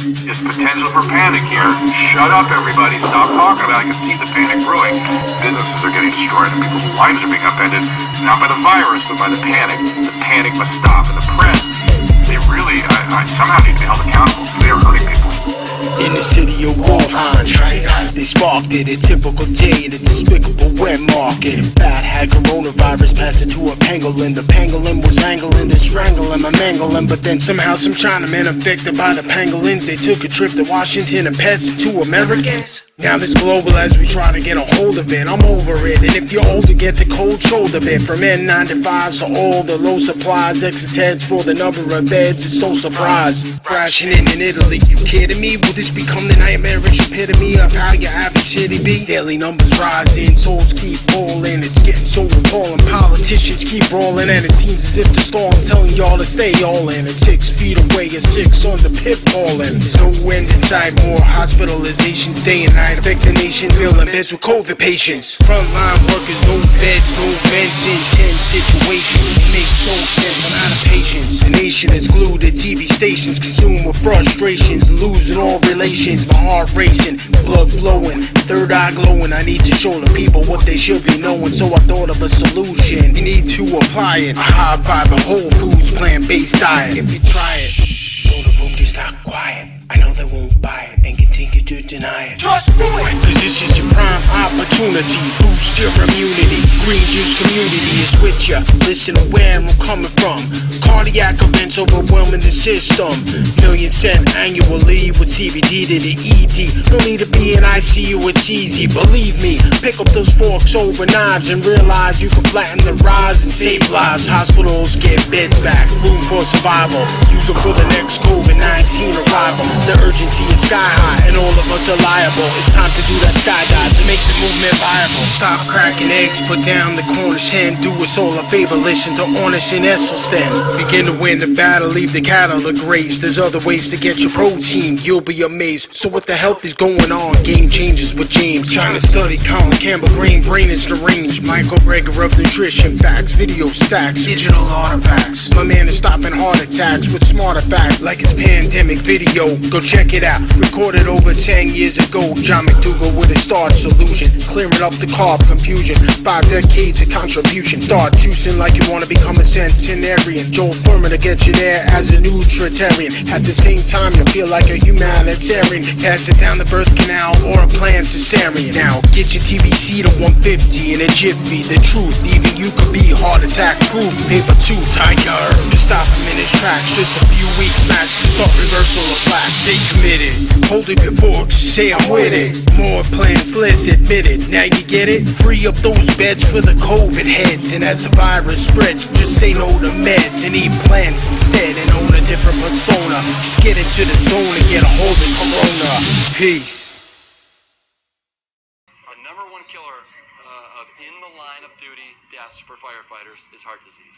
There's potential for panic here. Shut up, everybody. Stop talking about it. I can see the panic growing. Businesses are getting destroyed and people's lives are being upended, not by the virus, but by the panic. The panic must stop. And the press, they really, I somehow need to be held accountable. They are hurting people. In the city of Wuhan, they sparked it, a typical day in a despicable wet market. A bat had coronavirus, passed it to a pangolin. The pangolin was angling, they strangling my mangolin. But then somehow some Chinamen infected by the pangolins. They took a trip to Washington and passed it to Americans. Now this global as we try to get a hold of it, I'm over it. And if you're older, get the cold shoulder bit. From N95s to all the low supplies, excess heads for the number of beds, it's no surprise. Crashing in Italy, you kidding me? Will this become the nightmarish epitome of how your average city be? Daily numbers rising, souls keep falling. It's getting so appalling, politicians keep rolling. And it seems as if the storm telling y'all to stay all in. It's 6 feet away, a six on the pit balling. There's no end in sight, more hospitalizations day and night. Affect the nation, filling beds with COVID patients. Frontline workers, no beds, no vents, intense situation. It makes no sense, I'm out of patience. The nation is glued to TV stations, consumed with frustrations, losing all relations. My heart racing, blood flowing, third eye glowing. I need to show the people what they should be knowing, so I thought of a solution. You need to apply it. A high fiber, whole foods, plant-based diet. If you try it, so the room just got quiet. I know they won't buy it and continue to deny it. Just do it! Cause this is your prime opportunity. Boost your immunity. Green Juice community is with ya. Listen to where I'm coming from. Cardiac events overwhelming the system. $1 million annually with CBD to the ED. No need to be in ICU, it's easy. Believe me, pick up those forks over knives and realize you can flatten the rise and save lives. Hospitals get beds back. Room for survival. Use them for the next COVID-19 arrival. The urgency is sky high and all of us are liable. It's time to do that skydive to make the movement viable. Stop cracking eggs, put down the Cornish hen. Do us all a favor, listen to Ornish and Esselstyn. Begin to win the battle, leave the cattle to graze. There's other ways to get your protein, you'll be amazed. So what the health is going on? Game Changers with James. China study, Colin Campbell, grain brain is deranged. Michael Greger of nutrition facts, video stacks, digital artifacts. My man is stopping heart attacks with smarter facts, like his pandemic video. Go check it out, recorded over 10 years ago. John McDougall with a start solution, clearing up the carb confusion. 5 decades of contribution. Start juicing like you want to become a centenarian. Joel Fuhrman to get you there as a nutritarian. At the same time, you'll feel like a humanitarian. Pass it down the birth canal or a planned cesarean. Now, get your TBC to 150 in a jiffy. The truth, even you could be heart attack proof. Paper 2, tiger. Just stop him in his tracks. Just a few weeks max to start reversal of plaque. Stay committed, hold up your forks, say I'm with it. More plans, less admitted, now you get it? Free up those beds for the COVID heads. And as the virus spreads, just say no to meds and eat plants instead and own a different persona. Just get into the zone and get a hold of Corona. Peace. Our number one killer of in the line of duty deaths for firefighters is heart disease.